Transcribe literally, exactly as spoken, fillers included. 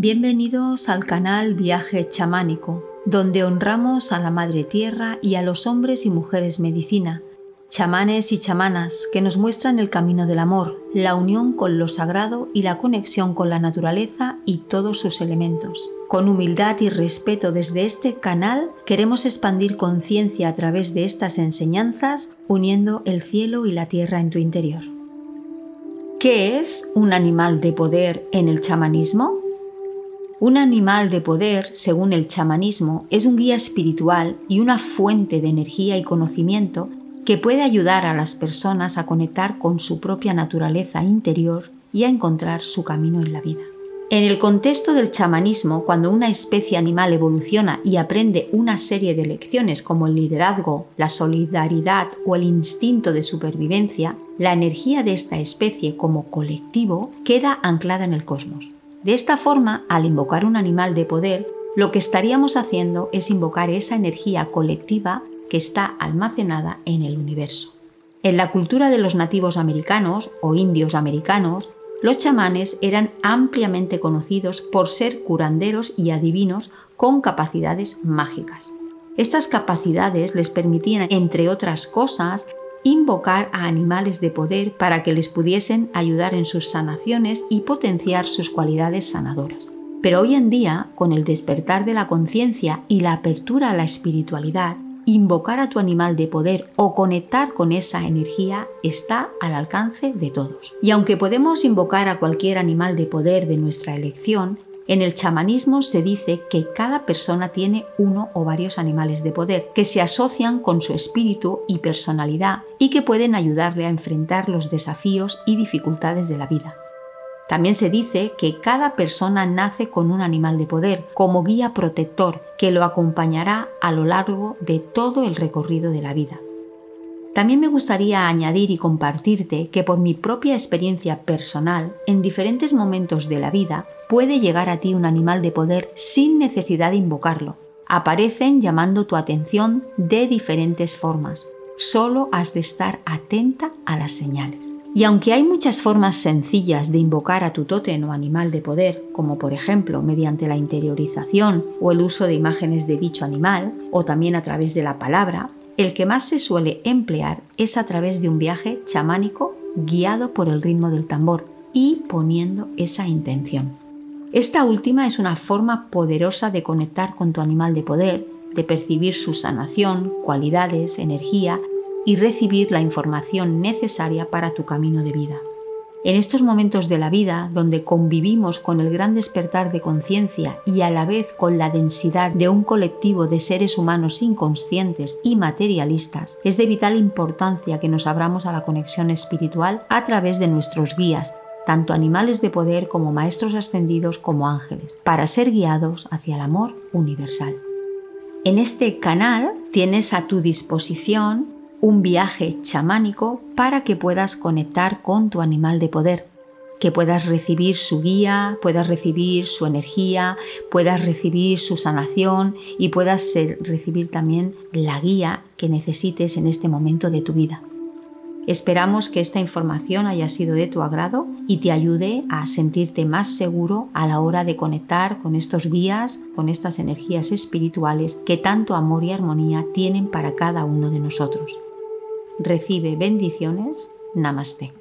Bienvenidos al canal Viaje Chamánico, donde honramos a la Madre Tierra y a los hombres y mujeres medicina, chamanes y chamanas que nos muestran el camino del amor, la unión con lo sagrado y la conexión con la naturaleza y todos sus elementos. Con humildad y respeto desde este canal queremos expandir conciencia a través de estas enseñanzas, uniendo el cielo y la tierra en tu interior. ¿Qué es un animal de poder en el chamanismo? Un animal de poder, según el chamanismo, es un guía espiritual y una fuente de energía y conocimiento que puede ayudar a las personas a conectar con su propia naturaleza interior y a encontrar su camino en la vida. En el contexto del chamanismo, cuando una especie animal evoluciona y aprende una serie de lecciones como el liderazgo, la solidaridad o el instinto de supervivencia, la energía de esta especie como colectivo queda anclada en el cosmos. De esta forma, al invocar un animal de poder, lo que estaríamos haciendo es invocar esa energía colectiva que está almacenada en el universo. En la cultura de los nativos americanos o indios americanos, los chamanes eran ampliamente conocidos por ser curanderos y adivinos con capacidades mágicas. Estas capacidades les permitían, entre otras cosas, invocar a animales de poder para que les pudiesen ayudar en sus sanaciones y potenciar sus cualidades sanadoras. Pero hoy en día, con el despertar de la conciencia y la apertura a la espiritualidad, invocar a tu animal de poder o conectar con esa energía está al alcance de todos. Y aunque podemos invocar a cualquier animal de poder de nuestra elección, en el chamanismo se dice que cada persona tiene uno o varios animales de poder que se asocian con su espíritu y personalidad y que pueden ayudarle a enfrentar los desafíos y dificultades de la vida. También se dice que cada persona nace con un animal de poder como guía protector que lo acompañará a lo largo de todo el recorrido de la vida. También me gustaría añadir y compartirte que por mi propia experiencia personal, en diferentes momentos de la vida, puede llegar a ti un animal de poder sin necesidad de invocarlo. Aparecen llamando tu atención de diferentes formas. Solo has de estar atenta a las señales. Y aunque hay muchas formas sencillas de invocar a tu tótem o animal de poder, como por ejemplo mediante la interiorización o el uso de imágenes de dicho animal, o también a través de la palabra, el que más se suele emplear es a través de un viaje chamánico guiado por el ritmo del tambor y poniendo esa intención. Esta última es una forma poderosa de conectar con tu animal de poder, de percibir su sanación, cualidades, energía y recibir la información necesaria para tu camino de vida. En estos momentos de la vida, donde convivimos con el gran despertar de conciencia y a la vez con la densidad de un colectivo de seres humanos inconscientes y materialistas, es de vital importancia que nos abramos a la conexión espiritual a través de nuestros guías, tanto animales de poder como maestros ascendidos como ángeles, para ser guiados hacia el amor universal. En este canal tienes a tu disposición un viaje chamánico para que puedas conectar con tu animal de poder, que puedas recibir su guía, puedas recibir su energía, puedas recibir su sanación y puedas ser, recibir también la guía que necesites en este momento de tu vida. Esperamos que esta información haya sido de tu agrado y te ayude a sentirte más seguro a la hora de conectar con estos guías, con estas energías espirituales que tanto amor y armonía tienen para cada uno de nosotros. Recibe bendiciones. Namaste.